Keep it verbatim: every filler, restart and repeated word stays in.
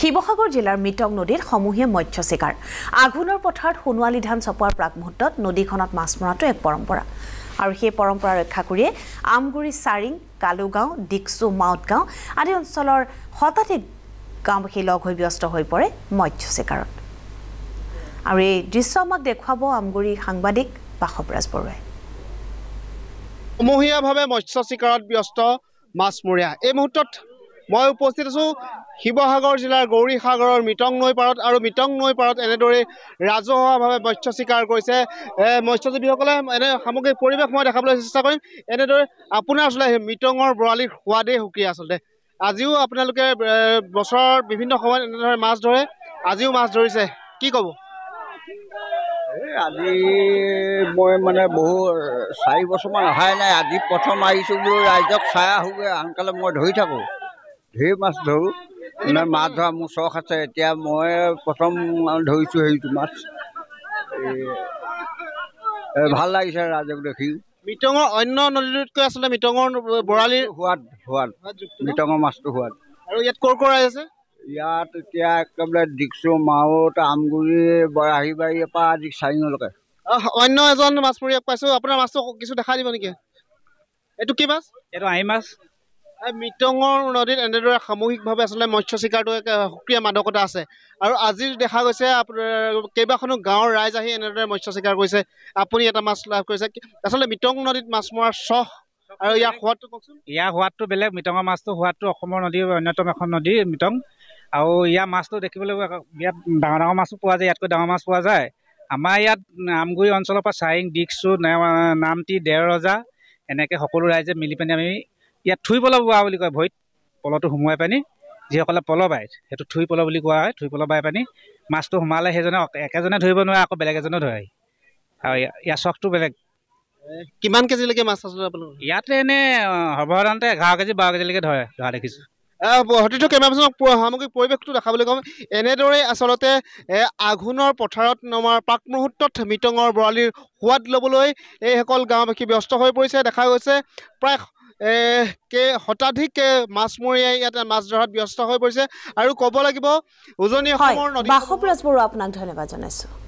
শিৱসাগৰ জিলাৰ মিতং নদীৰ সমূহীয়া মৎস্য শিকাৰ আঘোনৰ পথাৰত সোণালী ধান চপোৱাৰ প্ৰাকমুহূৰ্তত নদীখনত মাছ মৰাটো এক পৰম্পৰা আৰু সেই পৰম্পৰা ৰক্ষা কৰি আমগুৰি চাৰিং কালুগাঁও দিকছু মাউট গাঁও আদি অঞ্চলৰ শতাধিক গাঁওবাসী লগ হৈ ব্যস্ত হৈ পৰে মৎস্য শিকাৰত আৰু এই দৃশ্য আমাক দেখুৱাব আমগুৰি সাংবাদিক বাসৱৰাজ বৰুৱাই সমূহীয়াভাৱে মৎস্য শিকাৰত ব্যস্ত মাছমৰীয়া এই মুহূৰ্তত মই উপস্থিত আছো শিৱসাগৰ জিলাৰ গৌৰীসাগৰৰ মিতং নৈ পাৰত আৰু মিতং নৈ পাৰত এনেদৰে ৰাজহুৱাভাৱে মৎস্য শিকাৰ কৰিছে মৎস্যজীৱীসকলে এনে সামগ্ৰিক পৰিৱেশ মই দেখাবলৈ চেষ্টা কৰিম এনেদৰে আপোনাৰ আচলতে মিতঙৰ বৰালিৰ সোৱাদেই সুকীয়া আচলতে আজিও আপোনালোকে বছৰৰ বিভিন্ন সময়ত এনেদৰে মাছ ধৰে আজিও মাছ ধৰিছে কি ক'ব আজি মই মানে বহু চাৰি বছৰমান অহাই নাই আজি প্ৰথম আহিছোঁ বোলো ৰাইজক চাই আহোগৈ আনকালে মই ধৰি থাকোঁ ধেৰ মাছ ধৰোঁ মানে মাছ ধৰা মোৰ চখ আছে এতিয়া মই প্ৰথম ধৰিছোঁ সেইটো মাছ ভাল লাগিছে ৰাইজক দেখি মিতঙৰ অন্য নদীতকৈ আচলতে মিতঙৰ বৰালিৰ সোৱাদ সোৱাদ মিতঙৰ মাছটো সোৱাদ আৰু ইয়াত ক'ৰ ক'ৰ আছে ইয়াত এতিয়া একেবাৰে দিকছু মাউট আমগুৰি বৰাহী বাৰীৰ পৰা আজি চাৰিঙলৈকে অন্য এজন মাছমৰীয়াক পাইছোঁ আপোনাৰ মাছটো কিছু দেখা দিব নেকি এইটো কি মাছ এইটো আহি মাছ মিতঙৰ নদীত এনেদৰে সামূহিকভাৱে আচলতে মৎস্য শিকাৰটো এক সক্ৰিয় মাদকতা আছে আৰু আজি দেখা গৈছে কেইবাখনো গাঁৱৰ ৰাইজ আহি এনেদৰে মৎস্য শিকাৰ কৰিছে আপুনি এটা মাছ লাভ কৰিছে আচলতে মিতং নদীত মাছ মৰাৰ চখ আৰু ইয়াৰ সোৱাদটো কওকচোন ইয়াৰ সোৱাদটো বেলেগ মিতঙৰ মাছটো সোৱাদটো অসমৰ নদীৰ অন্যতম এখন নদী মিতং আৰু ইয়াৰ মাছটো দেখিবলৈ বিৰাট ডাঙৰ ডাঙৰ মাছো পোৱা যায় ইয়াতকৈ ডাঙৰ মাছ পোৱা যায় আমাৰ ইয়াত আমগুৰি অঞ্চলৰ পৰা চাৰিং দিকছু নামটি ডেৰ ৰজা এনেকৈ সকলো ৰাইজে মিলি পিনি আমি ইয়াত থুই পল বোৱা বুলি কয় ভৰিত পলটো সোমোৱাই পানি যিসকলে পল বায় সেইটো থুই পল বুলি কোৱা হয় থুই পল বাই পানি মাছটো সোমালে সেইজনে একেজনে ধৰিব নোৱাৰে আকৌ বেলেগ এজনে ধৰে আৰু ইয়াৰ চখটো বেলেগ কিমান কেজিলৈকে মাছ আছে আপোনালোক ইয়াতে এনে সৰ্বসাধাৰণতে এঘাৰ কেজি বাৰ কেজিলৈকে ধৰে ধৰা দেখিছোঁ সতীৰ্থ কেমেৰামেনক সামগ্ৰিক পৰিৱেশটো দেখাবলৈ ক'ম এনেদৰে আচলতে আঘোণৰ পথাৰত নমাৰ প্ৰাক মুহূৰ্তত মিতঙৰ বৰালিৰ সোৱাদ ল'বলৈ এইসকল গাঁওবাসী ব্যস্ত হৈ পৰিছে দেখা গৈছে প্ৰায় কে শতাধিক মাছমৰীয়াই ইয়াতে মাছ ধৰাত ব্যস্ত হৈ পৰিছে আৰু ক'ব লাগিব উজনি অসমৰ নদী বাসৱৰাজ বৰুৱা আপোনাক ধন্যবাদ জনাইছোঁ।